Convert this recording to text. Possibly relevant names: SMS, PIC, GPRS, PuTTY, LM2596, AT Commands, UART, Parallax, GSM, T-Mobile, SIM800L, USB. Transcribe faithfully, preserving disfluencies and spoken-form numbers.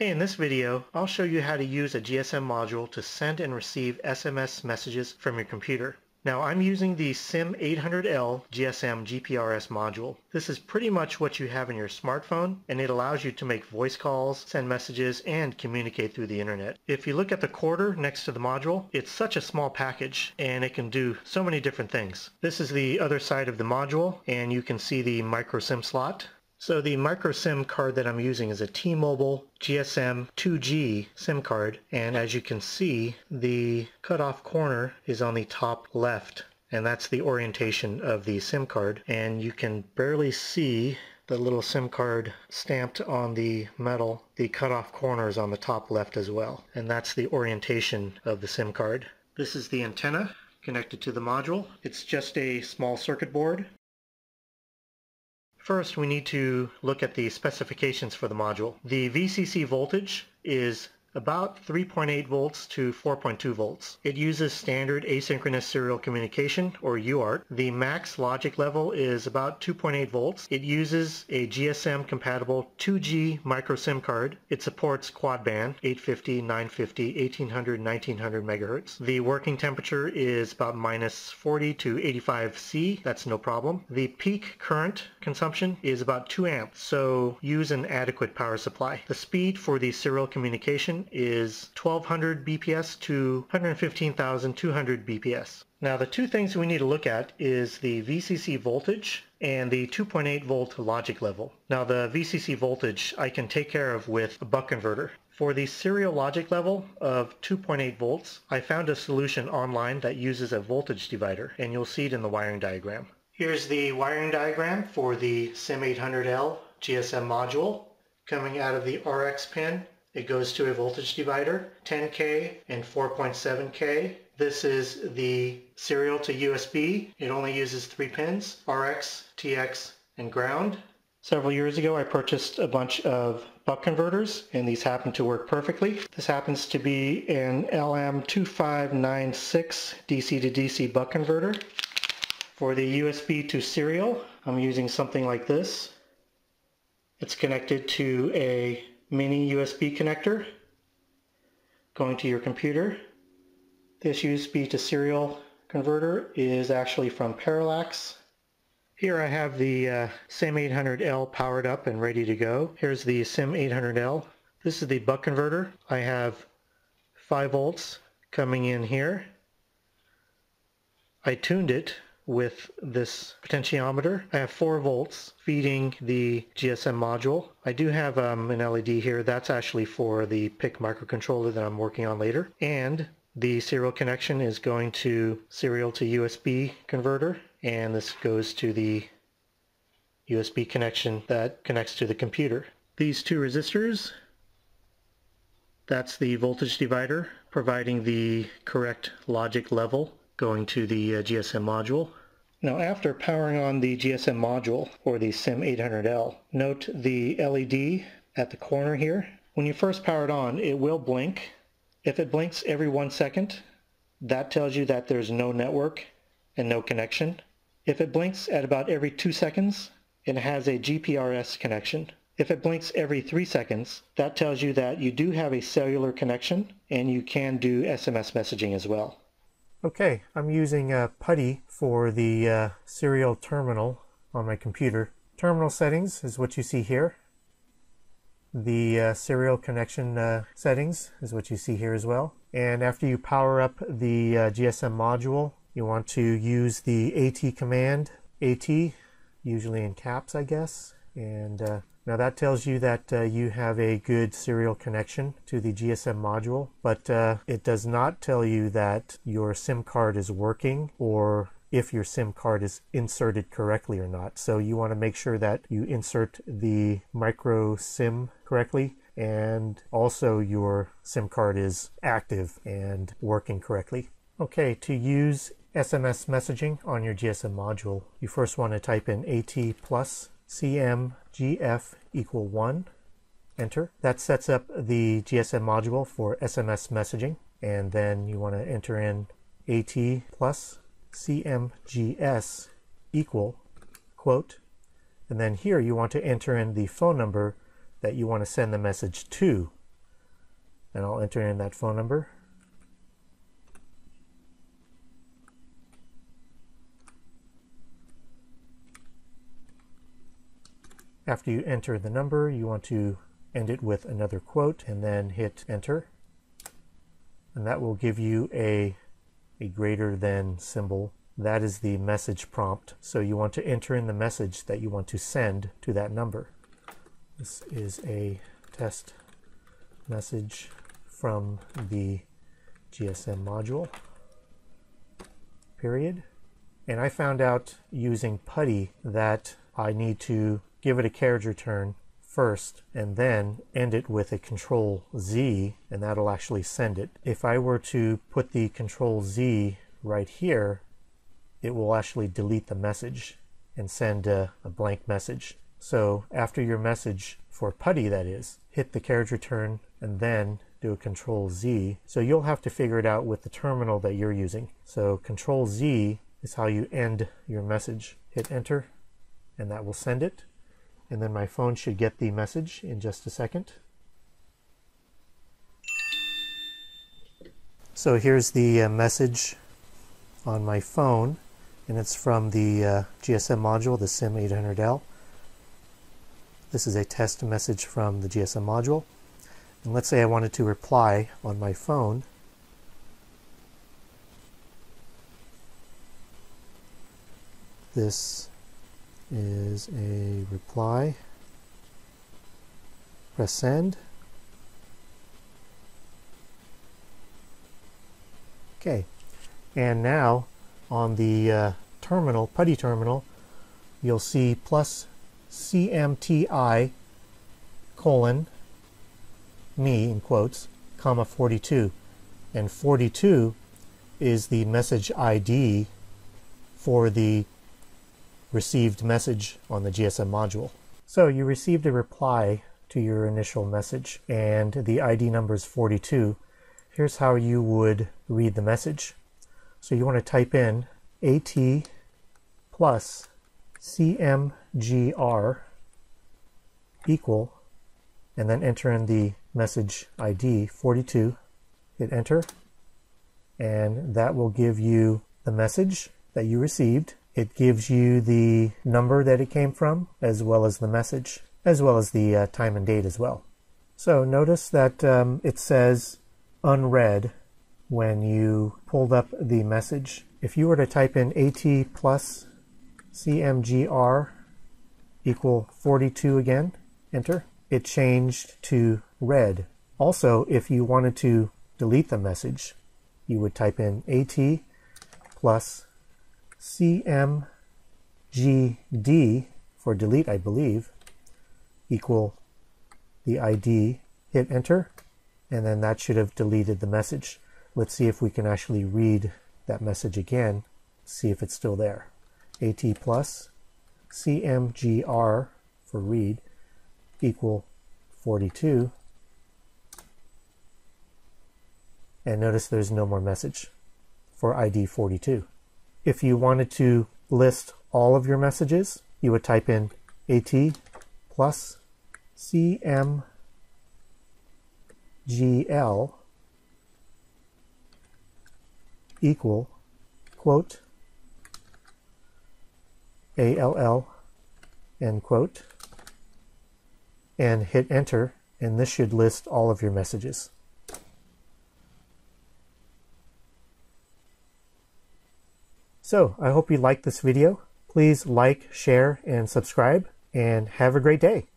Hey, in this video, I'll show you how to use a G S M module to send and receive S M S messages from your computer. Now, I'm using the S I M eight hundred L G S M G P R S module. This is pretty much what you have in your smartphone, and it allows you to make voice calls, send messages, and communicate through the internet. If you look at the quarter next to the module, it's such a small package, and it can do so many different things. This is the other side of the module, and you can see the micro SIM slot. So the micro SIM card that I'm using is a T-Mobile G S M two G SIM card, and as you can see, the cutoff corner is on the top left, and that's the orientation of the SIM card, and you can barely see the little SIM card stamped on the metal. The cutoff corner is on the top left as well, and that's the orientation of the SIM card. This is the antenna connected to the module. It's just a small circuit board. First, we need to look at the specifications for the module. The V C C voltage is about three point eight volts to four point two volts. It uses standard asynchronous serial communication, or U A R T. The max logic level is about two point eight volts. It uses a G S M compatible two G micro SIM card. It supports quad band, eight fifty, nine fifty, eighteen hundred, nineteen hundred megahertz. The working temperature is about minus forty to eighty-five C. That's no problem. The peak current consumption is about two amps, so use an adequate power supply. The speed for the serial communication is twelve hundred B P S to one hundred fifteen thousand two hundred B P S. Now, the two things we need to look at is the V C C voltage and the two point eight volt logic level. Now, the V C C voltage I can take care of with a buck converter. For the serial logic level of two point eight volts, I found a solution online that uses a voltage divider, and you'll see it in the wiring diagram. Here's the wiring diagram for the S I M eight hundred L G S M module. Coming out of the R X pin, it goes to a voltage divider, ten K and four point seven K. This is the serial to U S B. It only uses three pins, R X, T X, and ground. Several years ago, I purchased a bunch of buck converters, and these happen to work perfectly. This happens to be an L M two five nine six D C to D C buck converter. For the U S B to serial, I'm using something like this. It's connected to a mini U S B connector going to your computer. This U S B to serial converter is actually from Parallax. Here I have the uh, S I M eight hundred L powered up and ready to go. Here's the S I M eight hundred L. This is the buck converter. I have five volts coming in here. I tuned it with this potentiometer. I have four volts feeding the G S M module. I do have um, an L E D here. That's actually for the P I C microcontroller that I'm working on later. And the serial connection is going to serial to U S B converter, and this goes to the U S B connection that connects to the computer. These two resistors, that's the voltage divider providing the correct logic level going to the uh, G S M module. Now, after powering on the G S M module, or the S I M eight hundred L, note the L E D at the corner here. When you first power it on, it will blink. If it blinks every one second, that tells you that there's no network and no connection. If it blinks at about every two seconds, it has a G P R S connection. If it blinks every three seconds, that tells you that you do have a cellular connection and you can do S M S messaging as well. Okay, I'm using uh, PuTTY for the uh, serial terminal on my computer. Terminal settings is what you see here. The uh, serial connection uh, settings is what you see here as well. And after you power up the uh, G S M module, you want to use the AT command. AT, usually in caps, I guess. And uh, now that tells you that uh, you have a good serial connection to the G S M module, but uh, it does not tell you that your SIM card is working or if your SIM card is inserted correctly or not. So you want to make sure that you insert the micro SIM correctly, and also your SIM card is active and working correctly. Okay, to use S M S messaging on your G S M module, you first want to type in AT plus C M G F equal one, enter. That sets up the G S M module for S M S messaging, and then you want to enter in AT plus C M G S equal, quote, and then here you want to enter in the phone number that you want to send the message to. and I'll enter in that phone number. After you enter the number, you want to end it with another quote and then hit enter. And that will give you a, a greater than symbol. That is the message prompt. So you want to enter in the message that you want to send to that number. This is a test message from the G S M module, period. And I found out using PuTTY that I need to give it a carriage return first and then end it with a control Z, and that'll actually send it. If I were to put the control Z right here, it will actually delete the message and send a, a blank message. So after your message for PuTTY, that is, hit the carriage return and then do a control Z. So you'll have to figure it out with the terminal that you're using. So control Z is how you end your message. Hit enter and that will send it. And then my phone should get the message in just a second. So here's the uh, message on my phone, and it's from the uh, G S M module, the SIM eight hundred L. This is a test message from the G S M module. And let's say I wanted to reply on my phone. This is a reply. Press send. Okay, and now on the uh, terminal, PuTTY terminal, you'll see plus C M T I colon me in quotes comma forty-two, and forty-two is the message I D for the received message on the G S M module. So you received a reply to your initial message and the I D number is forty-two. Here's how you would read the message. So you want to type in AT plus C M G R equal, and then enter in the message I D forty-two, hit enter, and that will give you the message that you received. It gives you the number that it came from, as well as the message, as well as the uh, time and date as well. So notice that um, it says unread when you pulled up the message. If you were to type in AT plus C M G R equal forty-two again, enter, it changed to read. Also, if you wanted to delete the message, you would type in AT plus C M G D for delete, I believe, equal the I D, hit enter, and then that should have deleted the message. Let's see if we can actually read that message again, see if it's still there. AT plus C M G R for read equal forty-two, and notice there's no more message for I D forty-two. If you wanted to list all of your messages, you would type in AT plus C M G L equal quote A L L end quote, and hit enter, and this should list all of your messages. So I hope you liked this video. Please like, share, and subscribe, and have a great day.